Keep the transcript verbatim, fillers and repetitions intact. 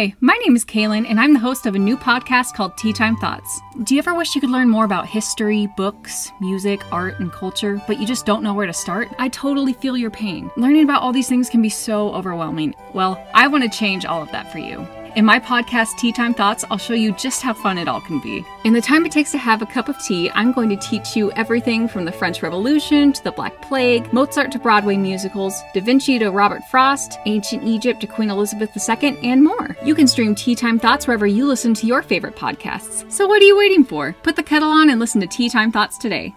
Hi, my name is Caylyn, and I'm the host of a new podcast called Tea Time Thoughts. Do you ever wish you could learn more about history, books, music, art, and culture, but you just don't know where to start? I totally feel your pain. Learning about all these things can be so overwhelming. Well, I want to change all of that for you. In my podcast, Tea Time Thoughts, I'll show you just how fun it all can be. In the time it takes to have a cup of tea, I'm going to teach you everything from the French Revolution to the Black Plague, Mozart to Broadway musicals, Da Vinci to Robert Frost, ancient Egypt to Queen Elizabeth the Second, and more. You can stream Tea Time Thoughts wherever you listen to your favorite podcasts. So what are you waiting for? Put the kettle on and listen to Tea Time Thoughts today.